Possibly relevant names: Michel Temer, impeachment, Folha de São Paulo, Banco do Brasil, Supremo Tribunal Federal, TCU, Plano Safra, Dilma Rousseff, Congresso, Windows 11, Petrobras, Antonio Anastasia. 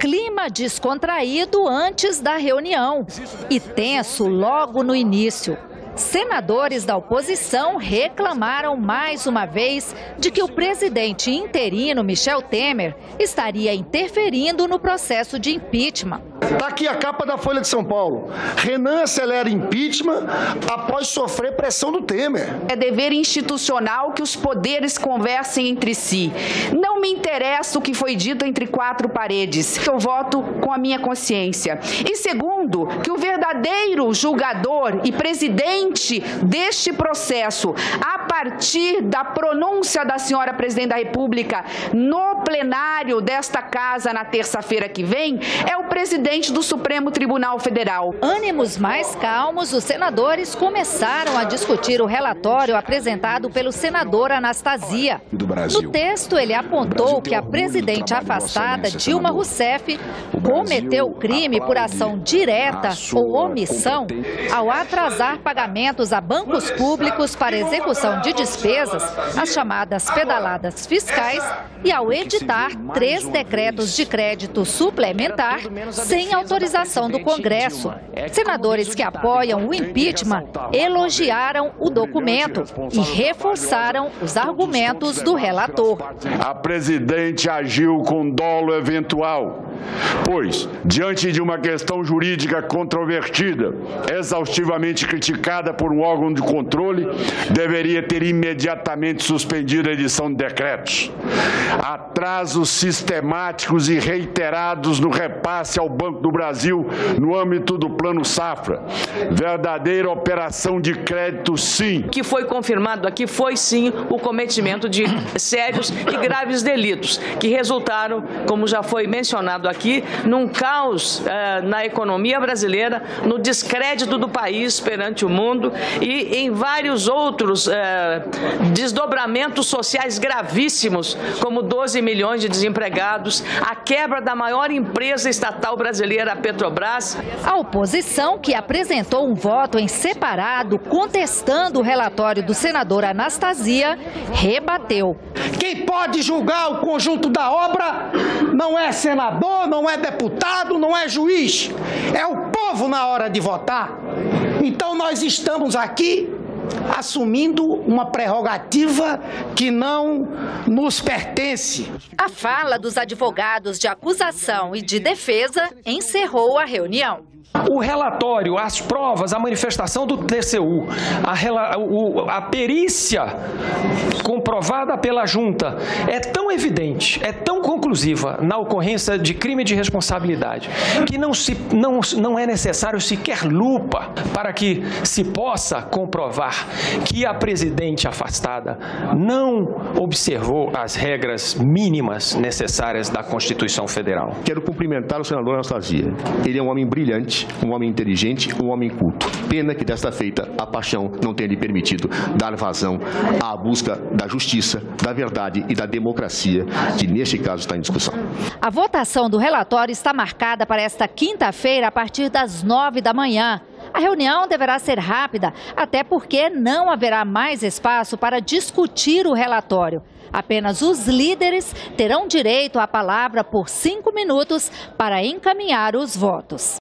clima descontraído antes da reunião e tenso logo no início. Senadores da oposição reclamaram mais uma vez de que o presidente interino Michel Temer estaria interferindo no processo de impeachment. Está aqui a capa da Folha de São Paulo. Renan acelera impeachment após sofrer pressão do Temer. É dever institucional que os poderes conversem entre si. Não me interessa o que foi dito entre quatro paredes. Eu voto com a minha consciência. E segundo, que o verdadeiro julgador e presidente deste processo, a partir da pronúncia da senhora presidente da República no plenário desta casa na terça-feira que vem, é o presidente do Supremo Tribunal Federal. Ânimos mais calmos, os senadores começaram a discutir o relatório apresentado pelo senador Anastasia. No texto, ele apontou que a presidente afastada Dilma Rousseff cometeu crime por ação direta ou omissão ao atrasar pagamentos a bancos públicos para execução de despesas, as chamadas pedaladas fiscais, e ao editar 3 decretos de crédito suplementar sem autorização do Congresso. Senadores que apoiam o impeachment elogiaram o documento e reforçaram os argumentos do relator. A presidente agiu com dolo eventual, pois, diante de uma questão jurídica controvertida, exaustivamente criticada por um órgão de controle, deveria ter imediatamente suspendido a edição de decretos. Atrasos sistemáticos e reiterados no repasse ao Banco do Brasil no âmbito do Plano Safra. Verdadeira operação de crédito, sim. O que foi confirmado aqui foi, sim, o cometimento de sérios e graves delitos, que resultaram, como já foi mencionado aqui, num caos na economia brasileira, no descrédito do país perante o mundo e em vários outros desdobramentos sociais gravíssimos, como 12 milhões de desempregados, a quebra da maior empresa estatal brasileira, a Petrobras. A oposição, que apresentou um voto em separado, contestando o relatório do senador Anastasia, rebateu. Quem pode julgar o conjunto da obra não é senador, não é deputado, não é juiz. É o povo na hora de votar. Então nós estamos aqui assumindo uma prerrogativa que não nos pertence. A fala dos advogados de acusação e de defesa encerrou a reunião. O relatório, as provas, a manifestação do TCU, a perícia comprovada pela junta é tão evidente, é tão conclusiva na ocorrência de crime de responsabilidade, que não é necessário sequer lupa para que se possa comprovar que a presidente afastada não observou as regras mínimas necessárias da Constituição Federal. Quero cumprimentar o senador Anastasia. Ele é um homem brilhante, um homem inteligente, um homem culto. Pena que desta feita a paixão não tenha lhe permitido dar vazão à busca da justiça, da verdade e da democracia, que neste caso está em discussão. A votação do relatório está marcada para esta quinta-feira a partir das 9 da manhã. A reunião deverá ser rápida, até porque não haverá mais espaço para discutir o relatório. Apenas os líderes terão direito à palavra por 5 minutos para encaminhar os votos.